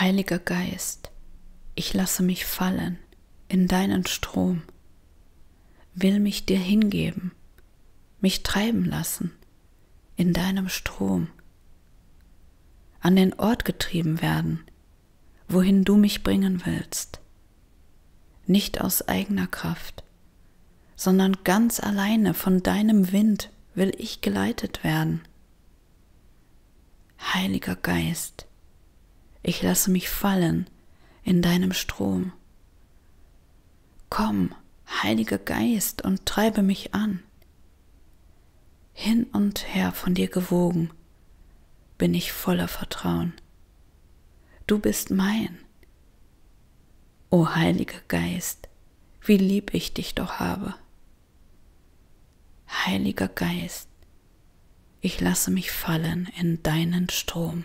Heiliger Geist, ich lasse mich fallen in deinen Strom, will mich dir hingeben, mich treiben lassen in deinem Strom, an den Ort getrieben werden, wohin du mich bringen willst, nicht aus eigener Kraft, sondern ganz alleine von deinem Wind will ich geleitet werden. Heiliger Geist, ich lasse mich fallen in deinem Strom. Komm, Heiliger Geist, und treibe mich an. Hin und her von dir gewogen, bin ich voller Vertrauen. Du bist mein. O Heiliger Geist, wie lieb ich dich doch habe. Heiliger Geist, ich lasse mich fallen in deinen Strom.